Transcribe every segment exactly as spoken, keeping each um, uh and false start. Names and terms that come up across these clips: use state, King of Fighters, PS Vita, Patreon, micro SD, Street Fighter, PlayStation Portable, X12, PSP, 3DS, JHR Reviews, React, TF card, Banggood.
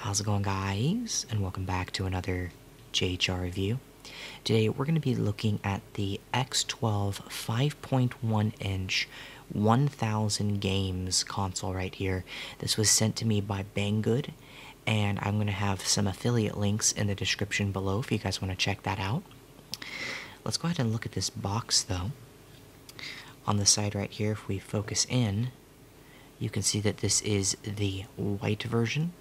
How's it going, guys? And welcome back to another J H R review. Today we're going to be looking at the X twelve five point one inch one thousand games console right here. This was sent to me by Banggood, and I'm going to have some affiliate links in the description below if you guys want to check that out. Let's go ahead and look at this box though. On the side right here, if we focus in, you can see that this is the white version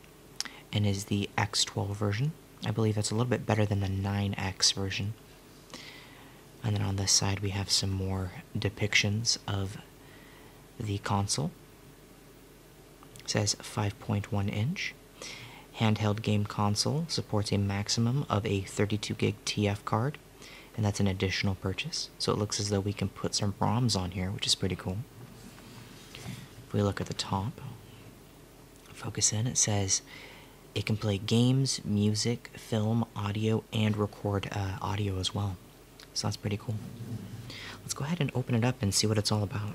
and is the X twelve version. I believe that's a little bit better than the nine X version. And then on this side we have some more depictions of the console. It says five point one inch. Handheld game console, supports a maximum of a thirty-two gig T F card, and that's an additional purchase. So it looks as though we can put some ROMs on here, which is pretty cool. If we look at the top, focus in, it says it can play games, music, film, audio, and record uh, audio as well. So that's pretty cool. Let's go ahead and open it up and see what it's all about.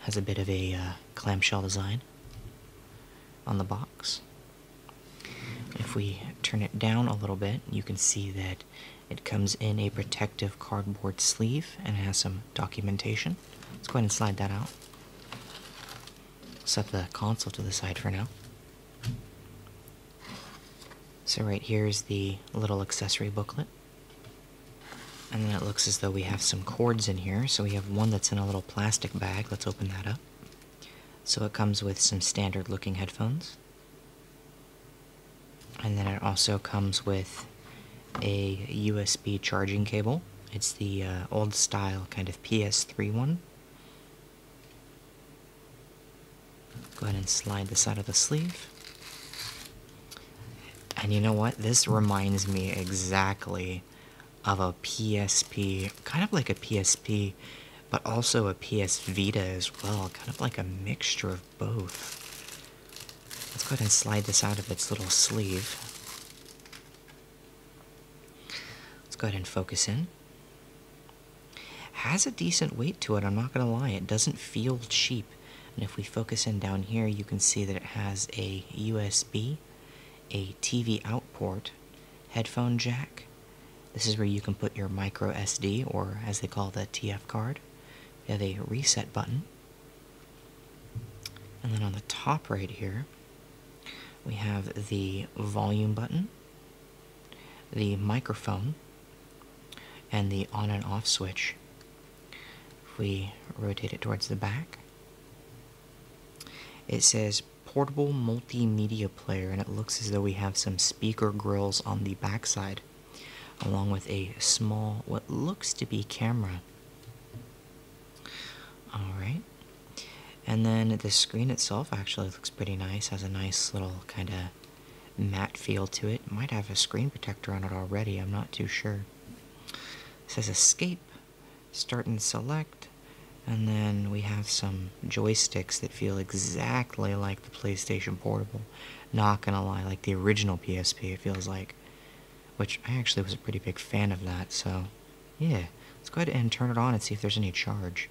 Has a bit of a uh, clamshell design on the box. If we turn it down a little bit, you can see that it comes in a protective cardboard sleeve and has some documentation. Let's go ahead and slide that out. Set the console to the side for now. So right here is the little accessory booklet. And then it looks as though we have some cords in here. So we have one that's in a little plastic bag. Let's open that up. So it comes with some standard looking headphones. And then it also comes with a U S B charging cable. It's the uh, old style kind of P S three one. Go ahead and slide this out of the sleeve. And you know what? This reminds me exactly of a P S P, kind of like a P S P, but also a P S Vita as well, kind of like a mixture of both. Let's go ahead and slide this out of its little sleeve. Let's go ahead and focus in. Has a decent weight to it, I'm not gonna lie. It doesn't feel cheap. And if we focus in down here, you can see that it has a U S B, a T V out port, headphone jack. This is where you can put your micro S D, or as they call the T F card. We have a reset button. And then on the top right here, we have the volume button, the microphone, and the on and off switch. If we rotate it towards the back, it says portable multimedia player, and it looks as though we have some speaker grills on the backside, along with a small, what looks to be camera. Alright. And then the screen itself actually looks pretty nice, has a nice little kind of matte feel to it. Might have a screen protector on it already, I'm not too sure. It says escape, start and select. And then we have some joysticks that feel exactly like the PlayStation Portable. Not gonna lie, like the original P S P, it feels like. Which, I actually was a pretty big fan of that, so yeah. Let's go ahead and turn it on and see if there's any charge.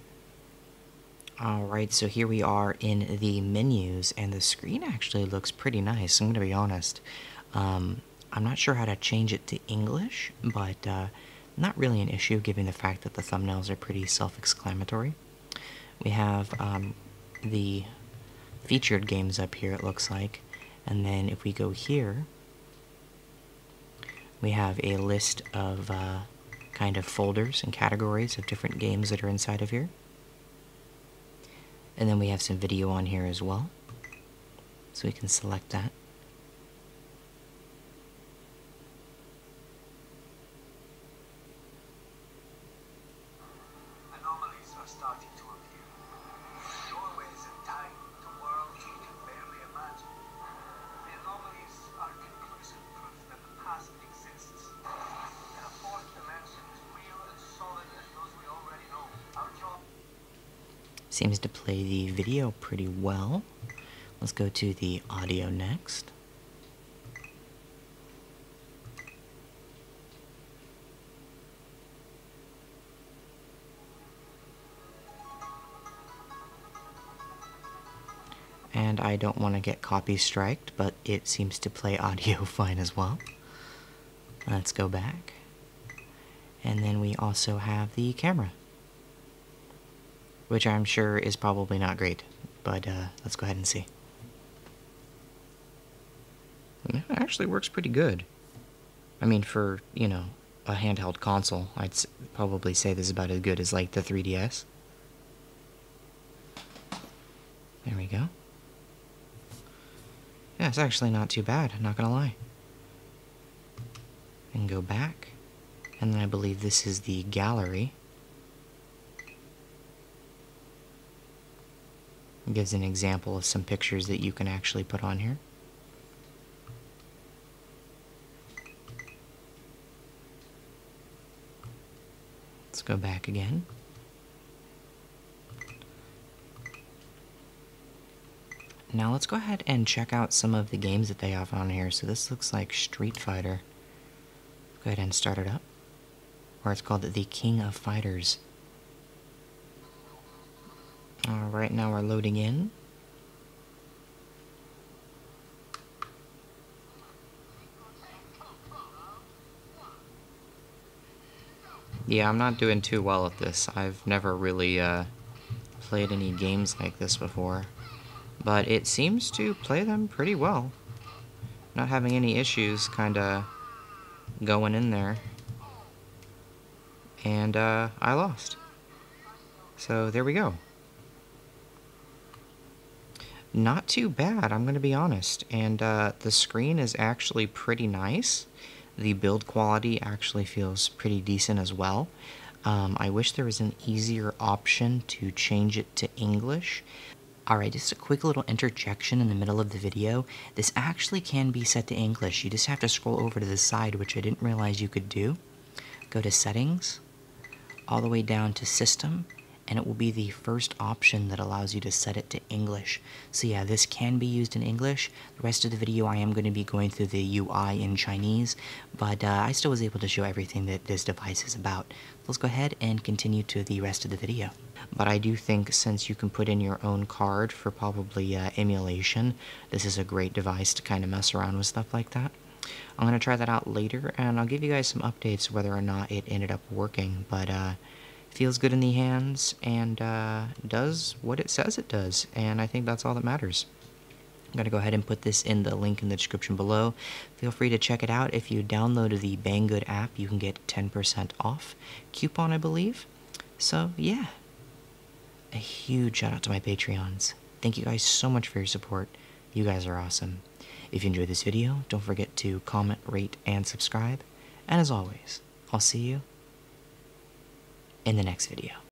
Alright, so here we are in the menus, and the screen actually looks pretty nice, I'm gonna be honest. Um, I'm not sure how to change it to English, but uh, not really an issue given the fact that the thumbnails are pretty self-exclamatory. We have um, the featured games up here, it looks like, and then if we go here, we have a list of uh, kind of folders and categories of different games that are inside of here. And then we have some video on here as well, so we can select that. Anomalies are starting to appear. Doorways in time to worlds we can barely imagine. The anomalies are conclusive proof that the past exists. In a fourth dimension as real and solid as those we already know. Our job seems to play the video pretty well. Let's go to the audio next. and I don't want to get copy striked, but it seems to play audio fine as well. Let's go back. And then we also have the camera, which I'm sure is probably not great, but uh, let's go ahead and see. It actually works pretty good. I mean, for, you know, a handheld console, I'd s probably say this is about as good as, like, the three D S. There we go. Yeah, it's actually not too bad, I'm not gonna lie. And go back. And then I believe this is the gallery. It gives an example of some pictures that you can actually put on here. Let's go back again. Now let's go ahead and check out some of the games that they have on here. So this looks like Street Fighter. Go ahead and start it up. Or it's called the King of Fighters. Alright, now we're loading in. Yeah, I'm not doing too well at this. I've never really uh, played any games like this before. But it seems to play them pretty well. Not having any issues kinda going in there. And uh, I lost. So there we go. Not too bad, I'm gonna be honest. And uh, the screen is actually pretty nice. The build quality actually feels pretty decent as well. Um, I wish there was an easier option to change it to English. Alright, just a quick little interjection in the middle of the video. This actually can be set to English. You just have to scroll over to the side, which I didn't realize you could do. Go to Settings, all the way down to System, and it will be the first option that allows you to set it to English. So yeah, this can be used in English. The rest of the video I am going to be going through the U I in Chinese, but uh, I still was able to show everything that this device is about. Let's go ahead and continue to the rest of the video. But I do think since you can put in your own card for probably uh, emulation, this is a great device to kind of mess around with stuff like that. I'm going to try that out later, and I'll give you guys some updates whether or not it ended up working, but uh, feels good in the hands, and uh, does what it says it does, and I think that's all that matters. I'm going to go ahead and put this in the link in the description below. Feel free to check it out. If you downloaded the Banggood app, you can get ten percent off coupon, I believe. So, yeah. A huge shout out to my Patreons. Thank you guys so much for your support. You guys are awesome. If you enjoyed this video, don't forget to comment, rate, and subscribe. And as always, I'll see you in the next video.